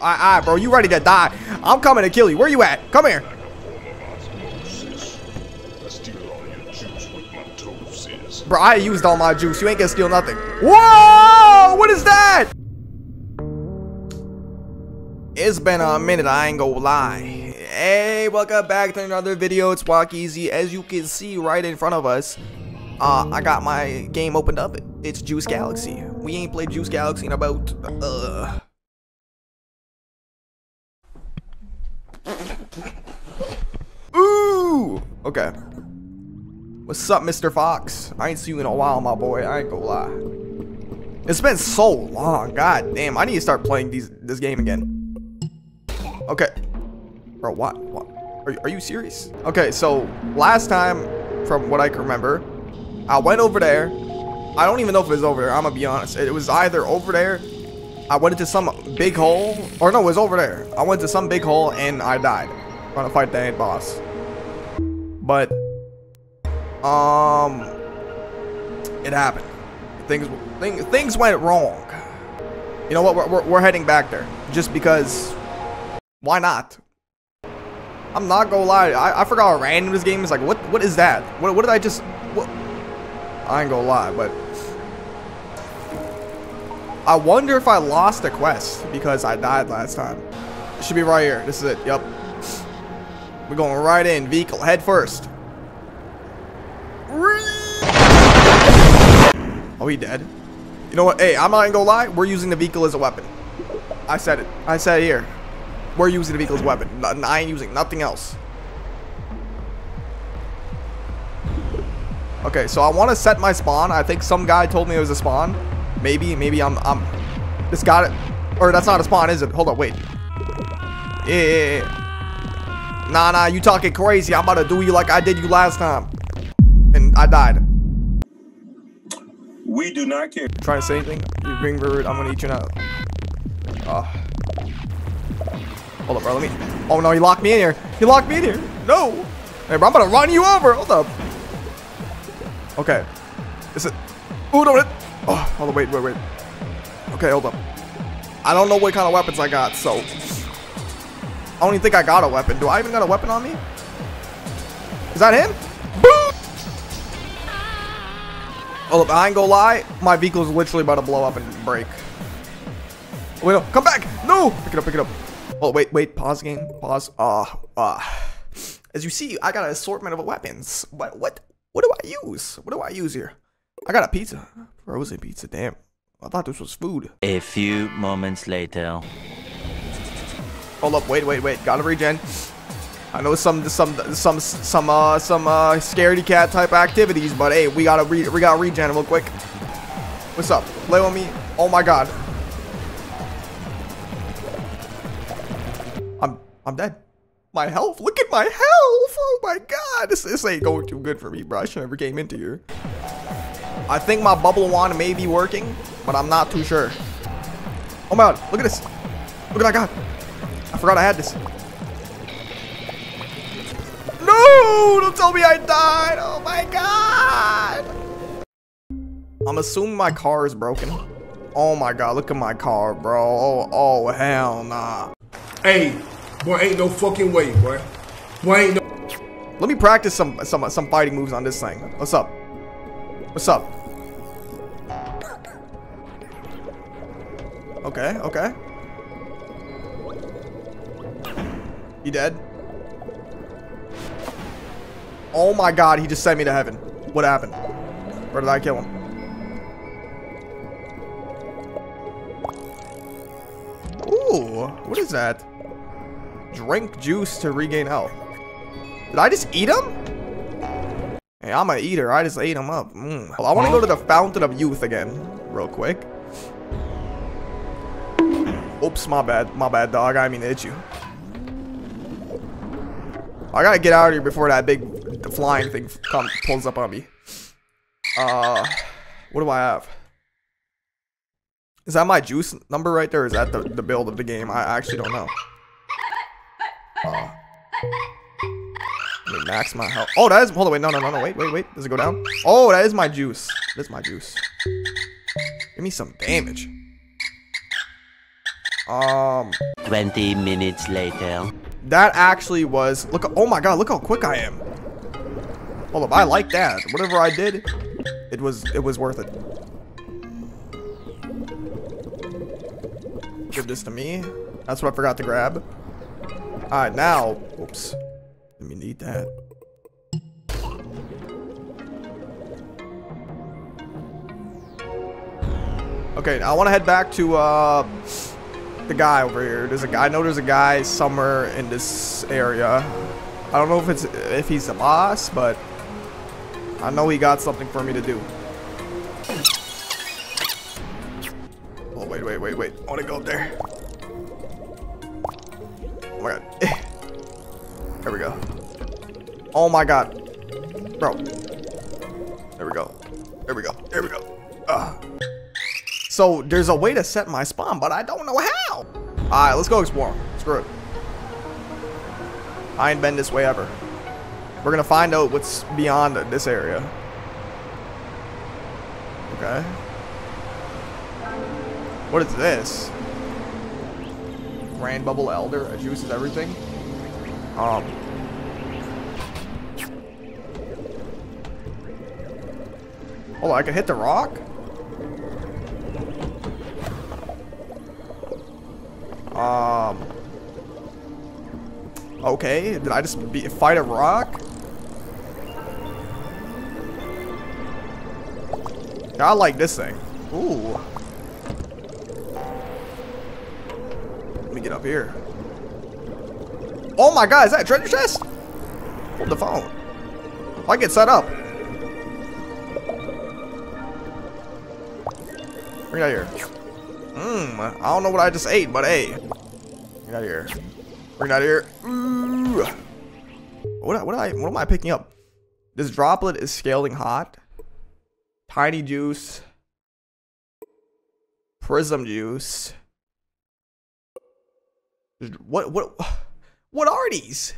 Aye, bro. You ready to die? I'm coming to kill you. Where you at? Come here. Bro, I used all my juice. You ain't gonna steal nothing. Whoa! What is that? It's been a minute, I ain't gonna lie. Hey, welcome back to another video. It's Wokeezy. As you can see right in front of us, I got my game opened up. It's Juice Galaxy. We ain't played Juice Galaxy in about, Ooh! Okay. What's up, Mr. Fox? I ain't seen you in a while, my boy. I ain't gonna lie. It's been so long. God damn. I need to start playing this game again. Okay. Bro, what? What? Are you serious? Okay, so last time, from what I can remember, I went over there. I don't even know if it was over there. I'm gonna be honest. It was either over there. I went into some big hole. Or no, it was over there. I went to some big hole and I died. Trying to fight the head boss. But... it happened. Things went wrong. You know what? We're heading back there just because. Why not? I'm not gonna lie. I forgot how random this game is. Like, what is that? What did I just? What? I ain't gonna lie, but I wonder if I lost a quest because I died last time. It should be right here. This is it. Yep. We're going right in. Vehicle head first. Oh, he dead. You know what? Hey, I'm not gonna lie. We're using the vehicle as a weapon. I said it. I said it here. We're using the vehicle as a weapon. I ain't using nothing else. Okay, so I want to set my spawn. I think some guy told me it was a spawn. Maybe I'm. This got it. Or that's not a spawn, is it? Hold on, wait. Yeah. Nah, you talking crazy. I'm about to do you like I did you last time. And I died. We do not care. Trying to say anything? You're being rude. I'm gonna eat you now. Hold up, bro. Let me. Oh no, he locked me in here. He locked me in here. No. Hey, bro, I'm gonna run you over. Hold up. Okay. Is it? Ooh, don't it? Oh, hold up. Wait. Okay, hold up. I don't know what kind of weapons I got, so I don't even think I got a weapon. Do I even got a weapon on me? Is that him? Oh, look, I ain't gonna lie. My vehicle is literally about to blow up and break. Wait, no, come back. No, pick it up. Oh, wait, pause game. Pause. As you see, I got an assortment of weapons. What do I use? What do I use here? I got a pizza. Frozen pizza, damn. I thought this was food. A few moments later. Hold up, wait. Gotta regen. I know some scaredy cat type activities, but hey, we gotta regen real quick. What's up? Play with me. Oh my god. I'm dead. My health. Look at my health. Oh my god. This ain't going too good for me, bro. I should never came into here. I think my bubble wand may be working, but I'm not too sure. Oh my god. Look at this. Look at my god. I forgot I had this. No! Don't tell me I died! Oh my god! I'm assuming my car is broken. Oh my god, look at my car, bro. Oh, hell nah. Hey, boy, ain't no fucking way, boy. Boy, ain't no... Let me practice some fighting moves on this thing. What's up? What's up? Okay. You dead? Oh my god, he just sent me to heaven. What happened? Where did I kill him? Ooh, what is that? Drink juice to regain health. Did I just eat him? Hey, I'm an eater. I just ate him up. Well, I want to go to the Fountain of Youth again, real quick. Oops, my bad, dog. I mean to hit you. I gotta get out of here before that big flying thing pulls up on me. What do I have? Is that my juice number right there? Or is that the build of the game? I actually don't know. Let me max my health. Oh, that is. Hold on, wait, no, wait. Does it go down? Oh, that is my juice. That's my juice. Give me some damage. 20 minutes later. That actually was, look, oh my god, look how quick I am. Hold up, I like that. Whatever I did, it was worth it. Give this to me. That's what I forgot to grab. All right, now, oops. Let me need that. Okay, now I want to head back to the guy over here. There's a guy. I know there's a guy somewhere in this area. I don't know if he's the boss, but I know he got something for me to do. Oh wait! I want to go up there. Oh my god! There we go. Oh my god, bro! There we go. There we go. There we go. So there's a way to set my spawn, but I don't know how. All right, let's go explore. Screw it. I ain't been this way ever. We're gonna find out what's beyond this area. Okay. What is this? Grand Bubble Elder. It juices everything. Oh, I can hit the rock? Okay, did I just fight a rock? I like this thing. Ooh. Let me get up here. Oh my god, is that a treasure chest? Hold the phone. I get set up. Bring it out here. I don't know what I just ate, but hey. Get out of here. Bring it out of here. Ooh. What am I picking up? This droplet is scaling hot. Tiny juice. Prism juice. What are these?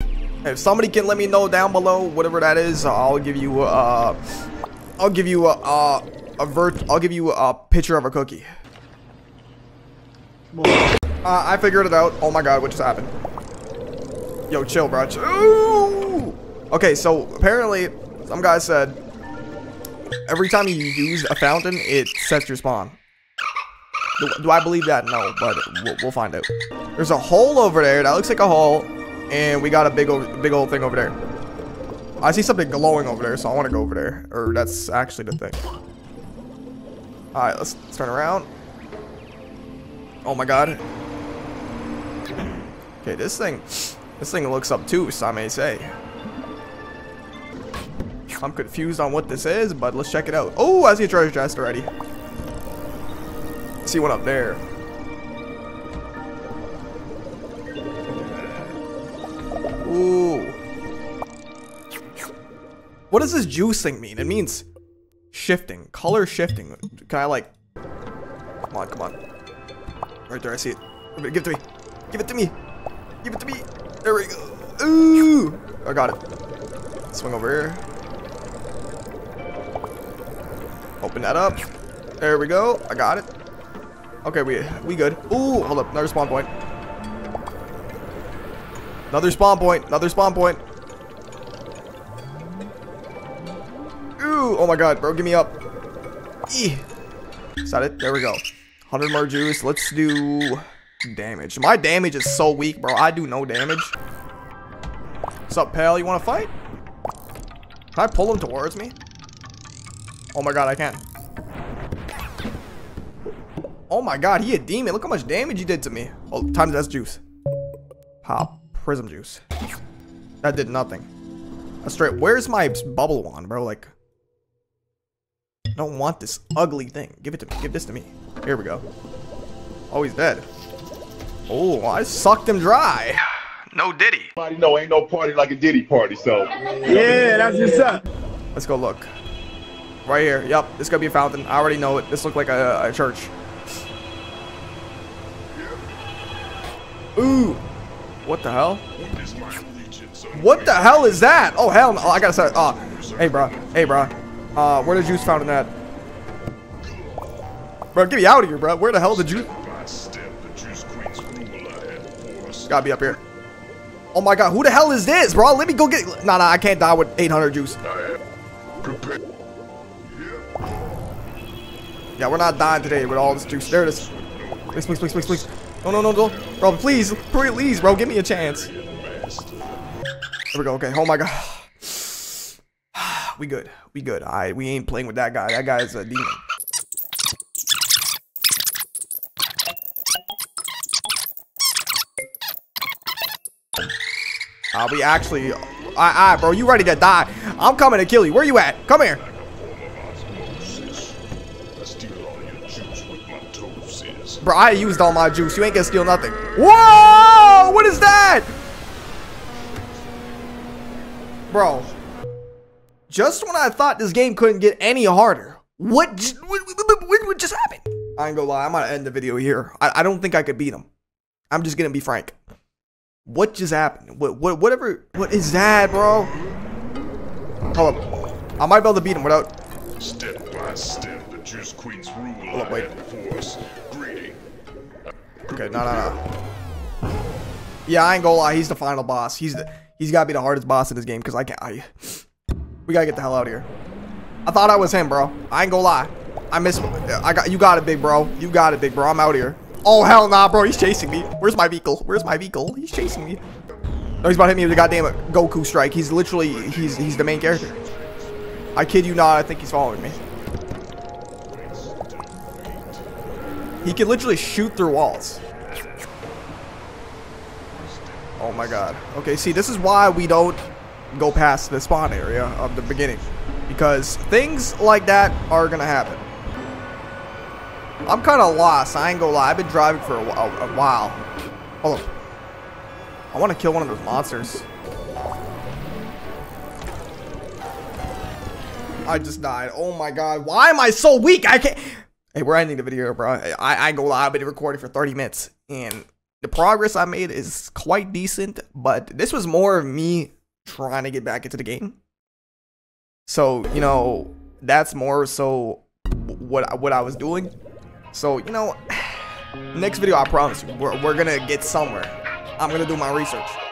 If somebody can let me know down below, whatever that is, I'll give you a picture of a cookie. I figured it out. Oh my god, what just happened? Yo, chill, bro. Ooh! Okay, so apparently, some guy said every time you use a fountain, it sets your spawn. Do I believe that? No, but we'll find out. There's a hole over there. That looks like a hole, and we got a big old thing over there. I see something glowing over there, so I want to go over there. Or that's actually the thing. All right, let's turn around. Oh my god. Okay, this thing looks obtuse, I may say. I'm confused on what this is, but let's check it out. Oh, I see a treasure chest already. I see one up there. Ooh. What does this juice thing mean? It means shifting, color shifting. Can I like, come on. Right there, I see it. Give it to me. Give it to me. Give it to me. There we go. Ooh. I got it. Swing over here. Open that up. There we go. I got it. Okay, we good. Ooh, hold up. Another spawn point. Another spawn point. Another spawn point. Ooh. Oh my god, bro. Give me up. Eeh. Is that it? There we go. 100 more juice. Let's do damage. My damage is so weak, bro. I do no damage. What's up, pal? You want to fight? Can I pull him towards me? Oh my god, I can. Oh my god, he a demon. Look how much damage he did to me. Oh, times that's juice. Pop. Prism juice. That did nothing. That's straight. Where's my bubble wand, bro? Like, I don't want this ugly thing. Give it to me. Give this to me. Here we go. Oh, he's dead. Oh, I sucked him dry. No diddy. Nobody know ain't no party like a diddy party, so. Yeah, that's what's up. Let's go look. Right here. Yep, this gonna be a fountain. I already know it. This looked like a church. Ooh. What the hell? What the hell is that? Oh, hell no. Oh, I gotta start. Oh. Hey, bro. Hey, bro. Where the juice fountain at? Bro, get me out of here, bro. Where the hell did you... Gotta be up here. Oh my god, who the hell is this, bro? Let me go get. Nah, I can't die with 800 juice. Yeah, we're not dying today with all this juice. There it is. Please, please, please, please, please. No, no, no, no. Bro, please, please, bro. Give me a chance. There we go. Okay. Oh my god. We good. We good. All right. We ain't playing with that guy. That guy is a demon. We actually... All right, bro. You ready to die. I'm coming to kill you. Where you at? Come here. Bro, I used all my juice. You ain't gonna steal nothing. Whoa! What is that? Bro. Just when I thought this game couldn't get any harder. What just happened? I ain't gonna lie. I'm gonna end the video here. I don't think I could beat him. I'm just gonna be frank. What just happened? What is that, bro? Hold up. I might be able to beat him without... Step by step, the Juice Queen's rule. Hold up, wait. Okay, no. Yeah, I ain't gonna lie. He's the final boss. He's gotta be the hardest boss in this game because I can't. We gotta get the hell out of here. I thought I was him, bro. I ain't gonna lie. I missed. You got it, big bro. You got it, big bro. I'm out here. Oh hell nah, bro. He's chasing me. Where's my vehicle? Where's my vehicle? He's chasing me. No, he's about to hit me with a goddamn Goku strike. He's literally. He's the main character. I kid you not. I think he's following me. He can literally shoot through walls. Oh my god. Okay, see, this is why we don't go past the spawn area of the beginning. Because things like that are gonna happen. I'm kind of lost. I ain't gonna lie. I've been driving for a while. Hold on. I want to kill one of those monsters. I just died. Oh my god. Why am I so weak? I can't... Hey, we're ending the video, bro. I ain't gonna lie, I've been recording for 30 minutes, and the progress I made is quite decent, but this was more of me trying to get back into the game. So, you know, that's more so what I was doing. So, you know, next video, I promise you, we're gonna get somewhere. I'm gonna do my research.